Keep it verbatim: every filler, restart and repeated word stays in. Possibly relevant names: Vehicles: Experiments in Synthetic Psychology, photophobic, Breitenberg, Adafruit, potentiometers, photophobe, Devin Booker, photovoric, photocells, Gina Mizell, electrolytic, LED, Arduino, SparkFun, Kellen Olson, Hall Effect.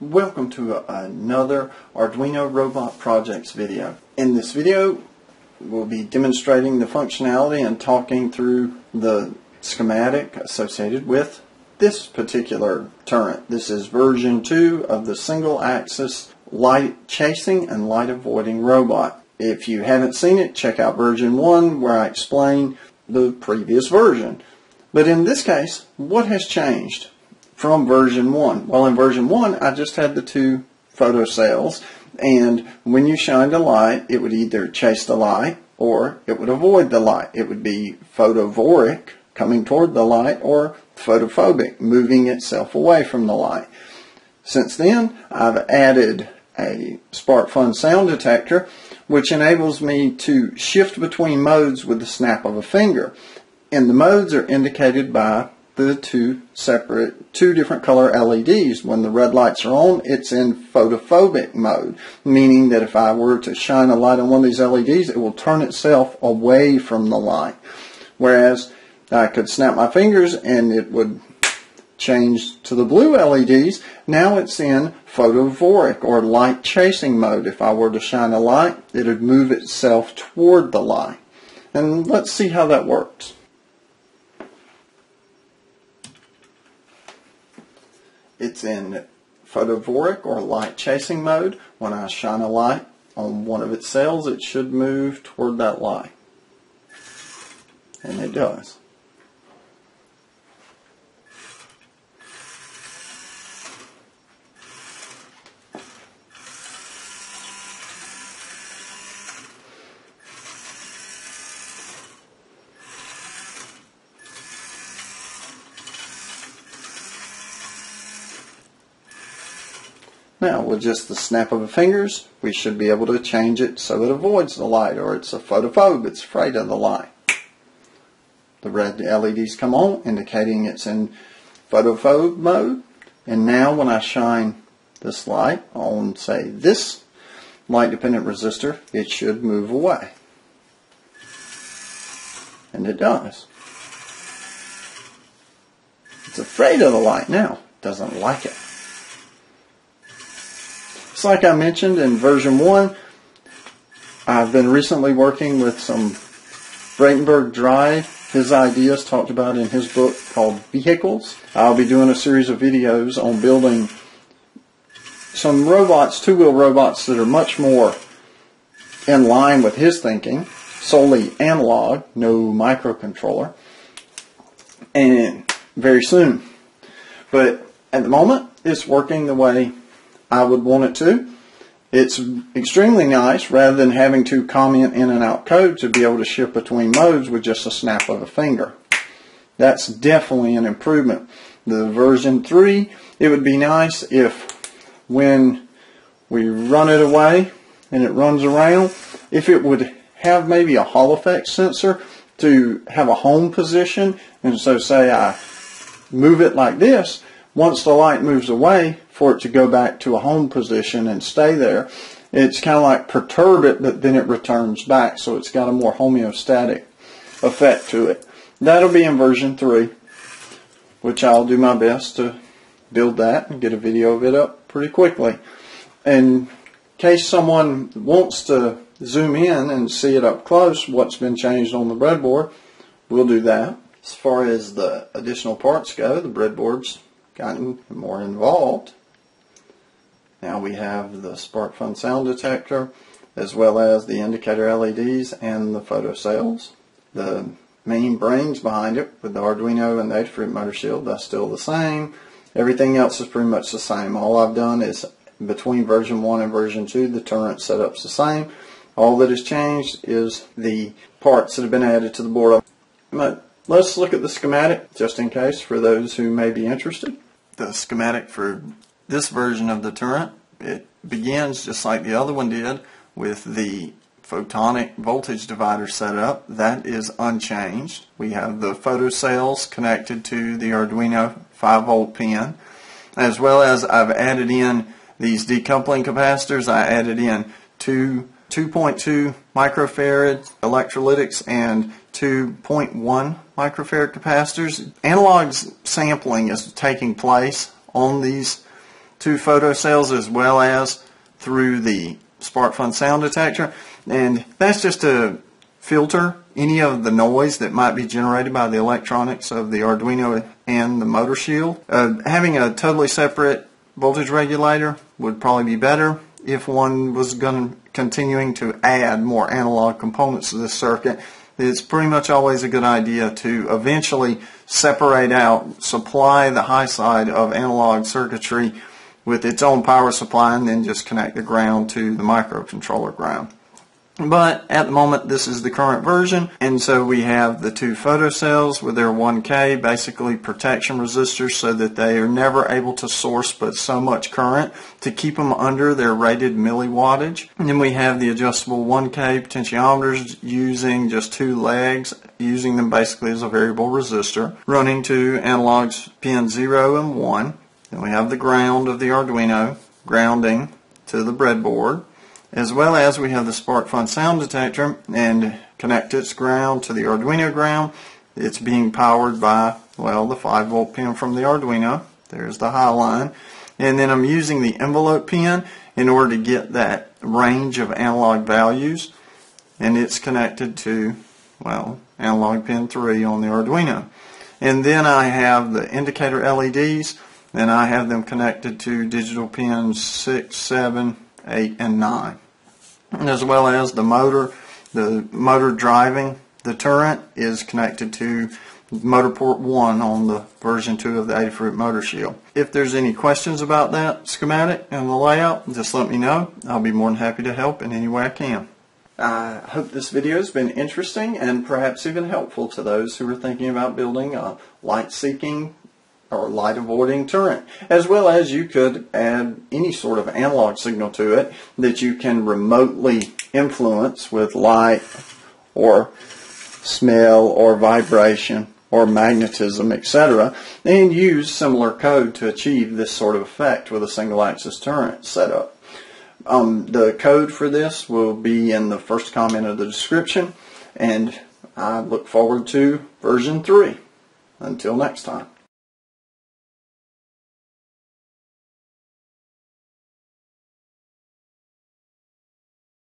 Welcome to another Arduino Robot Projects video. In this video we'll be demonstrating the functionality and talking through the schematic associated with this particular turret. This is version two of the single axis light chasing and light avoiding robot. If you haven't seen it, check out version one where I explain the previous version. But in this case, what has changed from version one? Well, in version one, I just had the two photocells, and when you shined a light, it would either chase the light or it would avoid the light. It would be photovoric, coming toward the light, or photophobic, moving itself away from the light. Since then, I've added a SparkFun sound detector, which enables me to shift between modes with the snap of a finger, and the modes are indicated by the two separate, two different color L E Ds. When the red lights are on, it's in photophobic mode, meaning that if I were to shine a light on one of these L E Ds, it will turn itself away from the light. Whereas I could snap my fingers and it would change to the blue L E Ds. Now it's in photovoric or light chasing mode. If I were to shine a light, it would move itself toward the light. And let's see how that works. It's in photovoric or light chasing mode. When I shine a light on one of its cells, it should move toward that light. And it does. Now, with just the snap of the fingers, we should be able to change it so it avoids the light, or it's a photophobe, it's afraid of the light. The red L E Ds come on, indicating it's in photophobe mode. And now when I shine this light on, say, this light-dependent resistor, it should move away. And it does. It's afraid of the light now. It doesn't like it. Just like I mentioned in version one, I've been recently working with some Breitenberg Drive, his ideas talked about in his book called Vehicles. I'll be doing a series of videos on building some robots, two-wheel robots that are much more in line with his thinking, solely analog, no microcontroller, and very soon. But at the moment, it's working the way I would want it to. It's extremely nice, rather than having to comment in and out code, to be able to shift between modes with just a snap of a finger. That's definitely an improvement. The version three, it would be nice if when we run it away and it runs around, if it would have maybe a Hall Effect sensor to have a home position, and so say I move it like this, once the light moves away, for it to go back to a home position and stay there. It's kind of like perturb it, but then it returns back, so it's got a more homeostatic effect to it. That'll be in version three, which I'll do my best to build that and get a video of it up pretty quickly. In case someone wants to zoom in and see it up close, what's been changed on the breadboard, we'll do that. As far as the additional parts go, the breadboard's gotten more involved. Now we have the SparkFun sound detector, as well as the indicator L E Ds and the photocells. The main brains behind it, with the Arduino and the Adafruit motor shield, that's still the same. Everything else is pretty much the same. All I've done is, between version one and version two, the turret setup's the same. All that has changed is the parts that have been added to the board. But let's look at the schematic, just in case, for those who may be interested. The schematic for this version of the turret, it begins just like the other one did with the photonic voltage divider set up. That is unchanged. We have the photocells connected to the Arduino five volt pin, as well as I've added in these decoupling capacitors. I added in two two point two microfarad electrolytics and two point one microfarad capacitors. Analog sampling is taking place on these to photocells as well as through the SparkFun sound detector, and that's just to filter any of the noise that might be generated by the electronics of the Arduino and the motor shield. Uh, having a totally separate voltage regulator would probably be better if one was going continuing to add more analog components to this circuit. It's pretty much always a good idea to eventually separate out, supply the high side of analog circuitry with its own power supply, and then just connect the ground to the microcontroller ground. But at the moment, this is the current version, and so we have the two photocells with their one K, basically protection resistors, so that they are never able to source but so much current to keep them under their rated milliwattage. And then we have the adjustable one K potentiometers using just two legs, using them basically as a variable resistor, running to analogs pin zero and one. Then we have the ground of the Arduino, grounding to the breadboard, as well as we have the SparkFun sound detector, and connect its ground to the Arduino ground. It's being powered by, well, the five volt pin from the Arduino. There's the high line. And then I'm using the envelope pin in order to get that range of analog values, and it's connected to, well, analog pin three on the Arduino. And then I have the indicator L E Ds, and I have them connected to digital pins six, seven, eight and nine, as well as the motor. The motor driving the turret is connected to motor port one on the version two of the Adafruit motor shield. If there's any questions about that schematic and the layout, just let me know. I'll be more than happy to help in any way I can. I hope this video has been interesting and perhaps even helpful to those who are thinking about building a light-seeking or light avoiding turret, as well as you could add any sort of analog signal to it that you can remotely influence with light or smell or vibration or magnetism, et cetera, and use similar code to achieve this sort of effect with a single axis turret setup. Um, the code for this will be in the first comment of the description, and I look forward to version three. Until next time.